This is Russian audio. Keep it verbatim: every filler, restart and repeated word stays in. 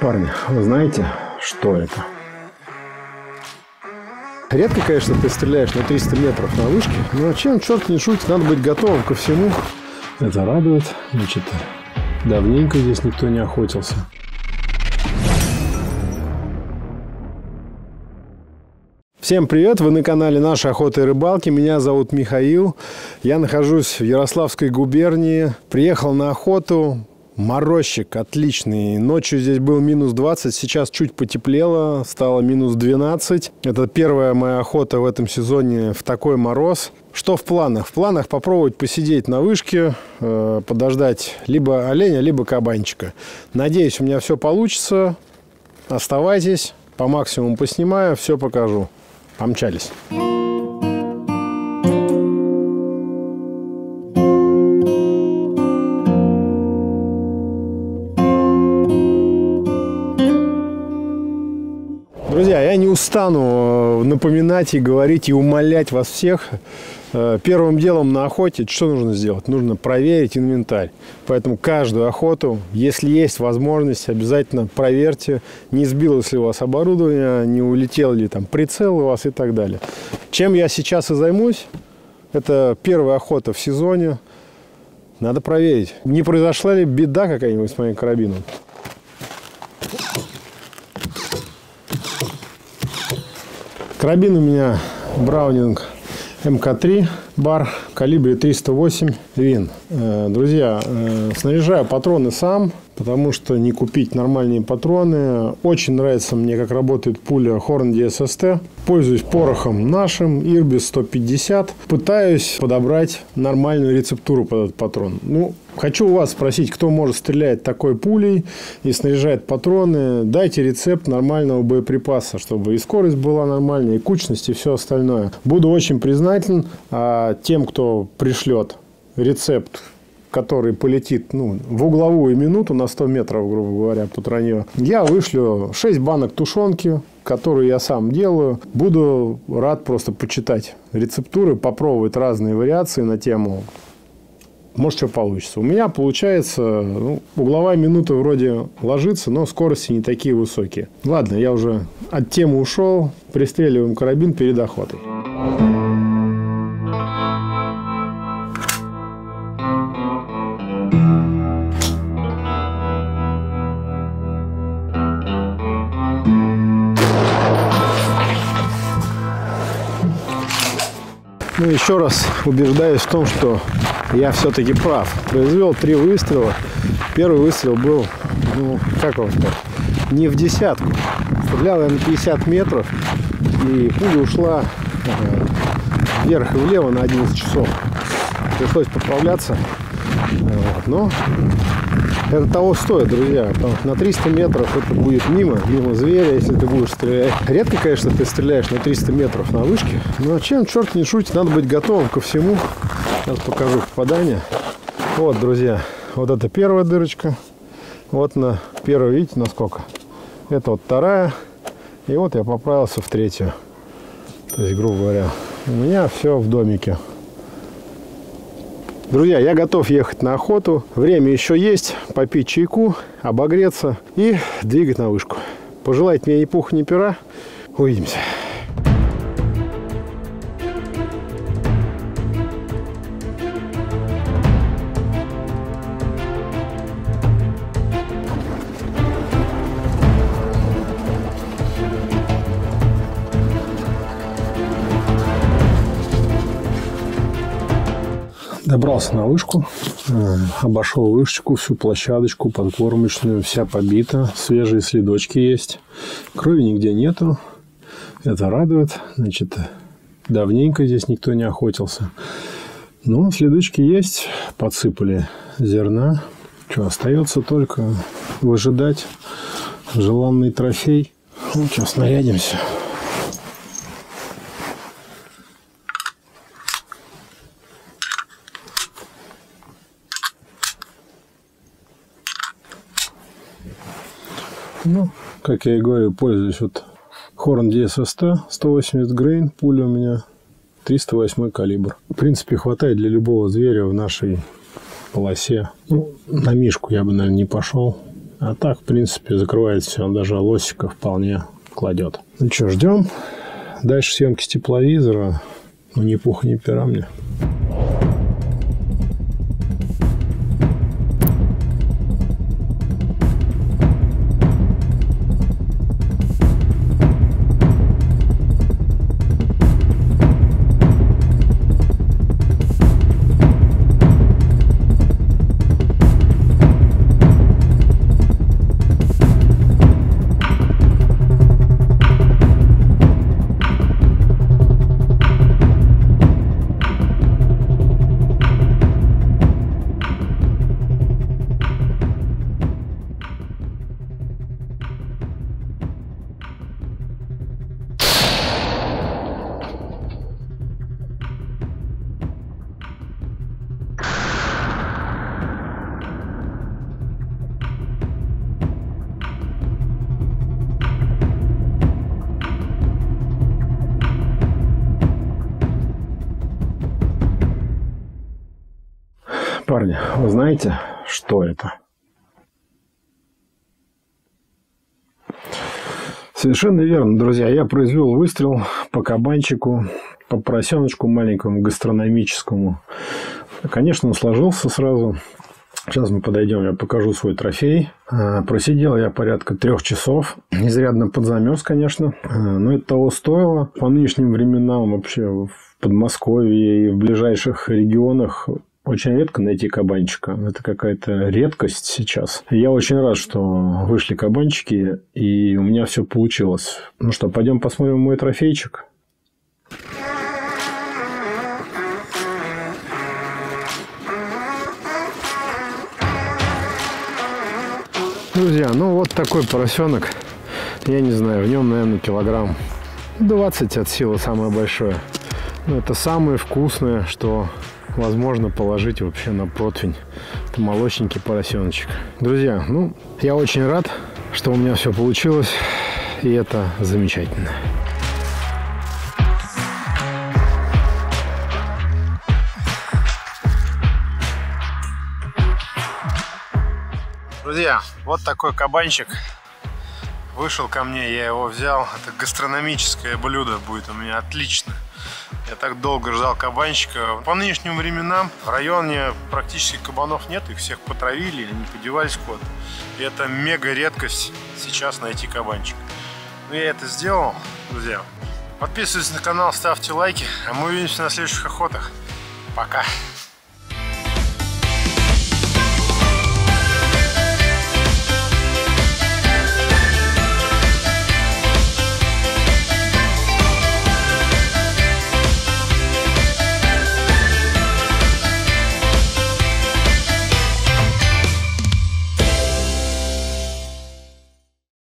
Парни, вы знаете, что это? Редко, конечно, ты стреляешь на триста метров на вышке, но чем черт не шутит, надо быть готовым ко всему. Это радует, значит, давненько здесь никто не охотился. Всем привет! Вы на канале «Наши охоты и рыбалки». Меня зовут Михаил. Я нахожусь в Ярославской губернии. Приехал на охоту. Морозчик отличный. Ночью здесь был минус двадцать, сейчас чуть потеплело, стало минус двенадцать. Это первая моя охота в этом сезоне в такой мороз. Что в планах? В планах попробовать посидеть на вышке, подождать либо оленя, либо кабанчика. Надеюсь, у меня все получится. Оставайтесь, по максимуму поснимаю, все покажу. Помчались. Друзья, я не устану напоминать и говорить, и умолять вас всех. Первым делом на охоте что нужно сделать? Нужно проверить инвентарь. Поэтому каждую охоту, если есть возможность, обязательно проверьте, не сбилось ли у вас оборудование, не улетел ли там прицел у вас и так далее. Чем я сейчас и займусь, это первая охота в сезоне. Надо проверить, не произошла ли беда какая-нибудь с моим карабином. Карабин у меня Браунинг эм ка три Бар, калибре триста восемь вин. Друзья, снаряжаю патроны сам, потому что не купить нормальные патроны. Очень нравится мне, как работает пуля Hornady эс эс ти. Пользуюсь порохом нашим, Ирбис сто пятьдесят. Пытаюсь подобрать нормальную рецептуру под этот патрон. Ну, хочу у вас спросить, кто может стрелять такой пулей и снаряжает патроны. Дайте рецепт нормального боеприпаса, чтобы и скорость была нормальная, и кучность, и все остальное. Буду очень признателен а, тем, кто пришлет рецепт, который полетит ну, в угловую минуту на сто метров, грубо говоря, по тронью. Я вышлю шесть банок тушенки, которую я сам делаю. Буду рад просто почитать рецептуры, попробовать разные вариации на тему. Может, что получится. У меня получается, ну, угловая минута вроде ложится, но скорости не такие высокие. Ладно, я уже от темы ушел. Пристреливаем карабин перед охотой. Ну, еще раз убеждаюсь в том, что я все-таки прав. Произвел три выстрела. Первый выстрел был, ну, как вам сказать, не в десятку. Стрелял я на пятьдесят метров, и пуля ушла э, вверх и влево на одиннадцать часов. Пришлось поправляться. Вот. Но это того стоит, друзья, потому что на триста метров это будет мимо, мимо зверя, если ты будешь стрелять. Редко, конечно, ты стреляешь на триста метров на вышке, но чем черт не шутит, надо быть готовым ко всему. Сейчас покажу попадание. Вот, друзья, вот это первая дырочка. Вот на первую, видите, насколько? Это вот вторая. И вот я поправился в третью. То есть, грубо говоря, у меня все в домике. Друзья, я готов ехать на охоту. Время еще есть. Попить чайку, обогреться и двигать на вышку. Пожелайте мне ни пуха, ни пера. Увидимся. Добрался на вышку, обошел вышечку, всю площадочку подкормочную, вся побита, свежие следочки есть, крови нигде нету, это радует, значит, давненько здесь никто не охотился. Но следочки есть, подсыпали зерна, что остается только выжидать желанный трофей. Ну, сейчас нарядимся. Ну, как я и говорю, пользуюсь вот Hornady эс эс ти сто восемьдесят грейн, пуля у меня триста восьмой калибр. В принципе, хватает для любого зверя в нашей полосе. Ну, на мишку я бы, наверное, не пошел. А так, в принципе, закрывает все. Он даже лосика вполне кладет. Ну что, ждем. Дальше съемки с тепловизора. Ну, ни пуха, ни пера мне. Парни, вы знаете, что это? Совершенно верно, друзья. Я произвел выстрел по кабанчику, по поросеночку маленькому, гастрономическому. Конечно, он сложился сразу. Сейчас мы подойдем, я покажу свой трофей. Просидел я порядка трех часов. Изрядно подзамерз, конечно. Но это того стоило. По нынешним временам вообще в Подмосковье и в ближайших регионах очень редко найти кабанчика. Это какая-то редкость сейчас. Я очень рад, что вышли кабанчики, и у меня все получилось. Ну что, пойдем посмотрим мой трофейчик. Друзья, ну вот такой поросенок. Я не знаю, в нем, наверное, килограмм двадцать от силы самое большое. Но это самое вкусное, что возможно положить вообще на противень. Это молочненький поросеночек. Друзья, ну, я очень рад, что у меня все получилось. И это замечательно. Друзья, вот такой кабанчик. Вышел ко мне, я его взял. Это гастрономическое блюдо будет у меня отлично. Я так долго ждал кабанчика. По нынешним временам в районе практически кабанов нет. Их всех потравили, они подевались куда-то. И это мега редкость сейчас найти кабанчик. Но я это сделал, друзья. Подписывайтесь на канал, ставьте лайки. А мы увидимся на следующих охотах. Пока!